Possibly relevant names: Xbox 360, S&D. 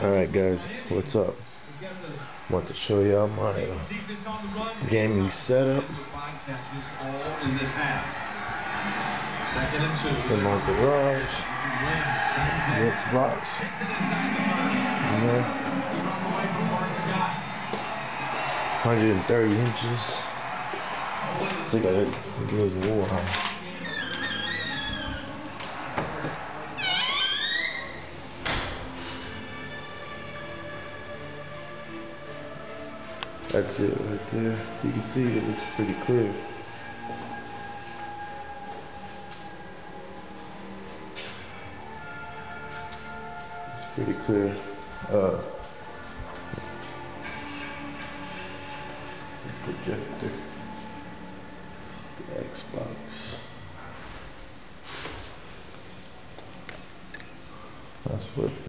Alright guys, what's up? I want to show y'all my gaming setup. In my garage, the Xbox. You know, 130 inches. I think I goes war. That's it right there. You can see it looks pretty clear. It's pretty clear. The projector. It's the Xbox. That's what.